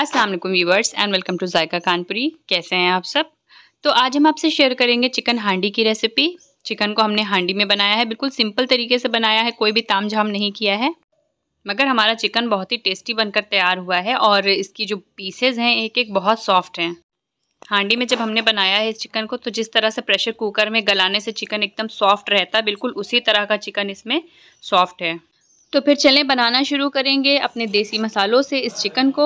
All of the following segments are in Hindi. अस्सलाम वालेकुम viewers and welcome to Zaika Kanpuri. कैसे हैं आप सब? तो आज हम आपसे शेयर करेंगे चिकन हांडी की रेसिपी। चिकन को हमने हांडी में बनाया है, बिल्कुल सिंपल तरीके से बनाया है, कोई भी ताम झाम नहीं किया है, मगर हमारा चिकन बहुत ही टेस्टी बनकर तैयार हुआ है और इसकी जो पीसेज हैं एक एक बहुत सॉफ्ट हैं। हांडी में जब हमने बनाया है इस चिकन को, तो जिस तरह से प्रेशर कुकर में गलाने से चिकन एकदम सॉफ्ट रहता है, बिल्कुल उसी तरह का चिकन इसमें सॉफ्ट है। तो फिर चलें बनाना शुरू करेंगे अपने देसी मसालों से इस चिकन को।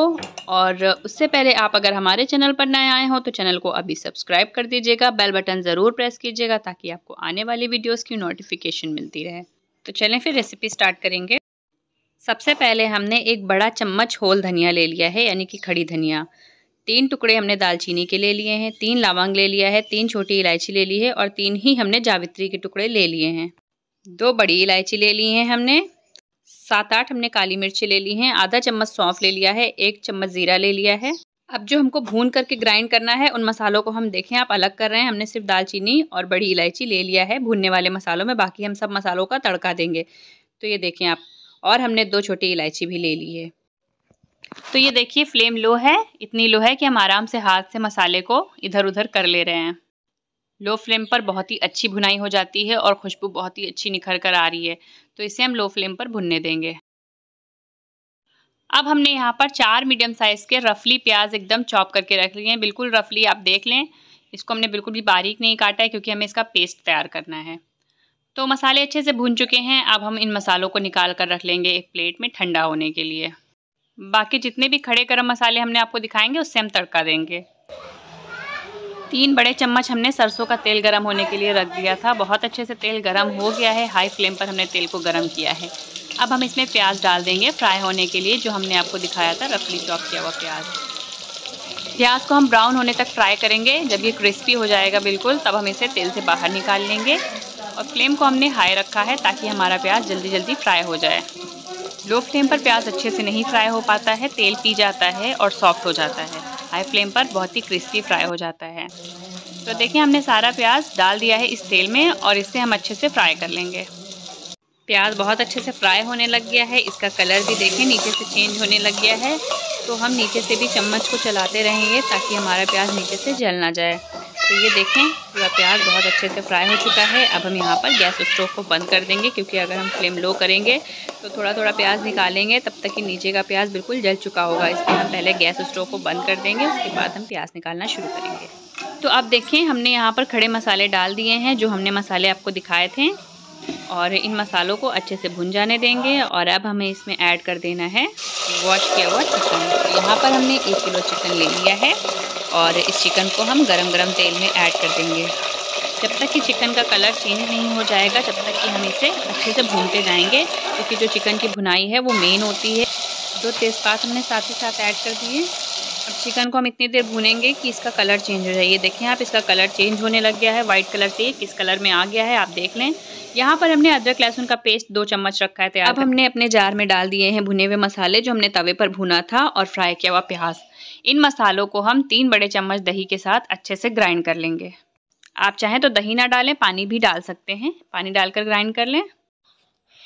और उससे पहले आप अगर हमारे चैनल पर नए आए हो तो चैनल को अभी सब्सक्राइब कर दीजिएगा, बेल बटन ज़रूर प्रेस कीजिएगा ताकि आपको आने वाली वीडियोस की नोटिफिकेशन मिलती रहे। तो चलें फिर रेसिपी स्टार्ट करेंगे। सबसे पहले हमने एक बड़ा चम्मच होल धनिया ले लिया है, यानी कि खड़ी धनिया। 3 टुकड़े हमने दालचीनी के ले लिए हैं, 3 लवंग ले लिया है, 3 छोटी इलायची ले ली है और 3 ही हमने जावित्री के टुकड़े ले लिए हैं। 2 बड़ी इलायची ले ली हैं हमने, 7-8 हमने काली मिर्ची ले ली हैं, आधा चम्मच सौंफ ले लिया है, 1 चम्मच जीरा ले लिया है। अब जो हमको भून करके ग्राइंड करना है उन मसालों को हम देखें आप अलग कर रहे हैं। हमने सिर्फ दालचीनी और बड़ी इलायची ले लिया है भूनने वाले मसालों में, बाकी हम सब मसालों का तड़का देंगे। तो ये देखें आप, और हमने 2 छोटी इलायची भी ले ली है। तो ये देखिए फ्लेम लो है, इतनी लो है कि हम आराम से हाथ से मसाले को इधर उधर कर ले रहे हैं। लो फ्लेम पर बहुत ही अच्छी भुनाई हो जाती है और खुशबू बहुत ही अच्छी निखर कर आ रही है, तो इसे हम लो फ्लेम पर भुनने देंगे। अब हमने यहाँ पर 4 मीडियम साइज़ के रफली प्याज एकदम चॉप करके रख लिए हैं, बिल्कुल रफली आप देख लें। इसको हमने बिल्कुल भी बारीक नहीं काटा है क्योंकि हमें इसका पेस्ट तैयार करना है। तो मसाले अच्छे से भुन चुके हैं, अब हम इन मसालों को निकाल कर रख लेंगे एक प्लेट में ठंडा होने के लिए। बाकी जितने भी खड़े गरम मसाले हमने आपको दिखाएंगे उससे हम तड़का देंगे। 3 बड़े चम्मच हमने सरसों का तेल गरम होने के लिए रख दिया था, बहुत अच्छे से तेल गरम हो गया है। हाई फ्लेम पर हमने तेल को गरम किया है। अब हम इसमें प्याज डाल देंगे फ्राई होने के लिए, जो हमने आपको दिखाया था रफली चॉप किया हुआ प्याज। प्याज को हम ब्राउन होने तक फ्राई करेंगे। जब ये क्रिस्पी हो जाएगा बिल्कुल, तब हम इसे तेल से बाहर निकाल लेंगे। और फ्लेम को हमने हाई रखा है ताकि हमारा प्याज जल्दी जल्दी फ्राई हो जाए। लो फ्लेम पर प्याज अच्छे से नहीं फ्राई हो पाता है, तेल पी जाता है और सॉफ्ट हो जाता है। हाई फ्लेम पर बहुत ही क्रिस्पी फ्राई हो जाता है। तो देखिए हमने सारा प्याज डाल दिया है इस तेल में और इससे हम अच्छे से फ्राई कर लेंगे। प्याज बहुत अच्छे से फ्राई होने लग गया है, इसका कलर भी देखें नीचे से चेंज होने लग गया है। तो हम नीचे से भी चम्मच को चलाते रहेंगे ताकि हमारा प्याज नीचे से जल ना जाए। तो ये देखें पूरा प्याज बहुत अच्छे से फ्राई हो चुका है। अब हम यहाँ पर गैस स्टोव को बंद कर देंगे क्योंकि अगर हम फ्लेम लो करेंगे तो थोड़ा थोड़ा प्याज निकालेंगे, तब तक कि नीचे का प्याज बिल्कुल जल चुका होगा। इसलिए हम पहले गैस स्टोव को बंद कर देंगे, उसके बाद हम प्याज निकालना शुरू करेंगे। तो अब देखें हमने यहाँ पर खड़े मसाले डाल दिए हैं, जो हमने मसाले आपको दिखाए थे, और इन मसालों को अच्छे से भुन जाने देंगे। और अब हमें इसमें ऐड कर देना है वॉश किया हुआ चिकन। यहाँ पर हमने 1 किलो चिकन ले लिया है और इस चिकन को हम गरम-गरम तेल में ऐड कर देंगे। जब तक कि चिकन का कलर चेंज नहीं हो जाएगा तब तक कि हम इसे अच्छे से भूनते जाएंगे, क्योंकि जो चिकन की भुनाई है वो मेन होती है। 2 तेज़पात हमने साथ ही साथ ऐड कर दिए। अब चिकन को हम इतनी देर भूनेंगे कि इसका कलर चेंज हो जाए। देखिए आप, इसका कलर चेंज होने लग गया है, वाइट कलर से किस कलर में आ गया है आप देख लें। यहाँ पर हमने अदरक लहसुन का पेस्ट 2 चम्मच रखा है तैयार। अब हमने अपने जार में डाल दिए हैं भुने हुए मसाले जो हमने तवे पर भुना था और फ्राई किया हुआ प्याज। इन मसालों को हम 3 बड़े चम्मच दही के साथ अच्छे से ग्राइंड कर लेंगे। आप चाहें तो दही ना डालें, पानी भी डाल सकते हैं, पानी डालकर ग्राइंड कर लें।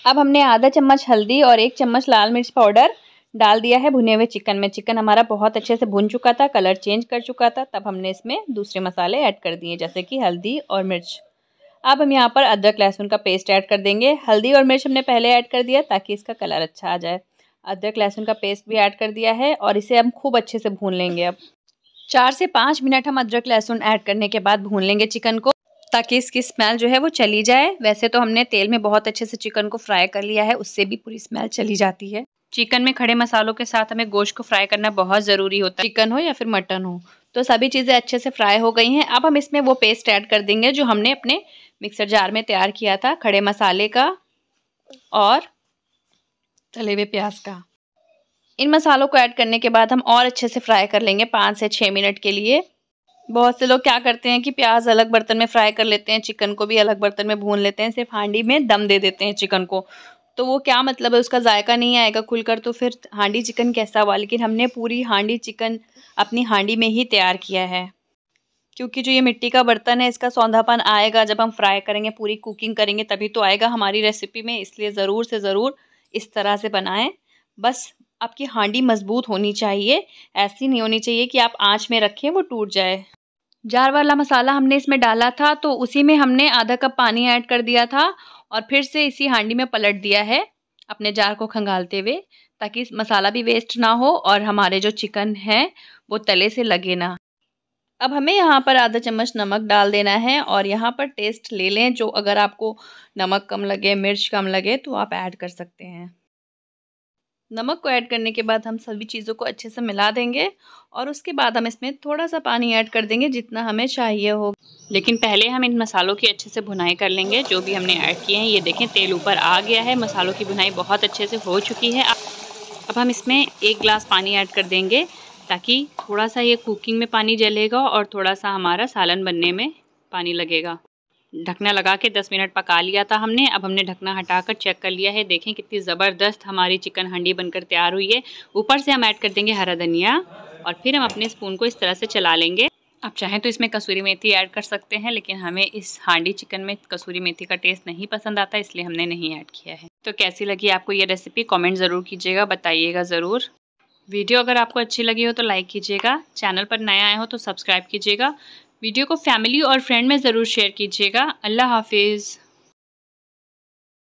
अब हमने आधा चम्मच हल्दी और 1 चम्मच लाल मिर्च पाउडर डाल दिया है भुने हुए चिकन में। चिकन हमारा बहुत अच्छे से भुन चुका था, कलर चेंज कर चुका था, तब हमने इसमें दूसरे मसाले ऐड कर दिए जैसे कि हल्दी और मिर्च। अब हम यहाँ पर अदरक लहसुन का पेस्ट ऐड कर देंगे। हल्दी और मिर्च हमने पहले ऐड कर दिया ताकि इसका कलर अच्छा आ जाए। अदरक लहसुन का पेस्ट भी ऐड कर दिया है और इसे हम खूब अच्छे से भून लेंगे। अब 4 से 5 मिनट हम अदरक लहसुन ऐड करने के बाद भून लेंगे चिकन को, ताकि इसकी स्मेल जो है वो चली जाए। वैसे तो हमने तेल में बहुत अच्छे से चिकन को फ्राई कर लिया है, उससे भी पूरी स्मेल चली जाती है। चिकन में खड़े मसालों के साथ हमें गोश्त को फ्राई करना बहुत ज़रूरी होता है, चिकन हो या फिर मटन हो। तो सभी चीज़ें अच्छे से फ्राई हो गई हैं। अब हम इसमें वो पेस्ट ऐड कर देंगे जो हमने अपने मिक्सर जार में तैयार किया था, खड़े मसाले का और तले हुए प्याज का। इन मसालों को ऐड करने के बाद हम और अच्छे से फ्राई कर लेंगे 5 से 6 मिनट के लिए। बहुत से लोग क्या करते हैं कि प्याज अलग बर्तन में फ्राई कर लेते हैं, चिकन को भी अलग बर्तन में भून लेते हैं, सिर्फ हांडी में दम दे देते हैं चिकन को। तो वो क्या मतलब है, उसका जायका नहीं आएगा खुलकर, तो फिर हांडी चिकन कैसा हुआ। लेकिन हमने पूरी हांडी चिकन अपनी हांडी में ही तैयार किया है, क्योंकि जो ये मिट्टी का बर्तन है इसका सौंधापन आएगा जब हम फ्राई करेंगे, पूरी कुकिंग करेंगे, तभी तो आएगा हमारी रेसिपी में। इसलिए ज़रूर से ज़रूर इस तरह से बनाएं। बस आपकी हांडी मजबूत होनी चाहिए, ऐसी नहीं होनी चाहिए कि आप आंच में रखें वो टूट जाए। जार वाला मसाला हमने इसमें डाला था तो उसी में हमने आधा कप पानी ऐड कर दिया था और फिर से इसी हांडी में पलट दिया है अपने जार को खंगालते हुए, ताकि मसाला भी वेस्ट ना हो और हमारे जो चिकन है वो तले से लगे ना। अब हमें यहाँ पर आधा चम्मच नमक डाल देना है और यहाँ पर टेस्ट ले लें, जो अगर आपको नमक कम लगे, मिर्च कम लगे तो आप ऐड कर सकते हैं। नमक को ऐड करने के बाद हम सभी चीज़ों को अच्छे से मिला देंगे और उसके बाद हम इसमें थोड़ा सा पानी ऐड कर देंगे जितना हमें चाहिए हो। लेकिन पहले हम इन मसालों की अच्छे से भुनाई कर लेंगे जो भी हमने ऐड किए हैं। ये देखें तेल ऊपर आ गया है, मसालों की भुनाई बहुत अच्छे से हो चुकी है। अब हम इसमें एक गिलास पानी ऐड कर देंगे ताकि थोड़ा सा ये कुकिंग में पानी जलेगा और थोड़ा सा हमारा सालन बनने में पानी लगेगा। ढकना लगा के 10 मिनट पका लिया था हमने। अब हमने ढकना हटाकर चेक कर लिया है, देखें कितनी ज़बरदस्त हमारी चिकन हांडी बनकर तैयार हुई है। ऊपर से हम ऐड कर देंगे हरा धनिया और फिर हम अपने स्पून को इस तरह से चला लेंगे। आप चाहें तो इसमें कसूरी मेथी ऐड कर सकते हैं, लेकिन हमें इस हांडी चिकन में कसूरी मेथी का टेस्ट नहीं पसंद आता, इसलिए हमने नहीं ऐड किया है। तो कैसी लगी आपको ये रेसिपी, कॉमेंट ज़रूर कीजिएगा, बताइएगा ज़रूर। वीडियो अगर आपको अच्छी लगी हो तो लाइक कीजिएगा, चैनल पर नया आए हो तो सब्सक्राइब कीजिएगा, वीडियो को फैमिली और फ्रेंड में ज़रूर शेयर कीजिएगा। अल्लाह हाफिज़।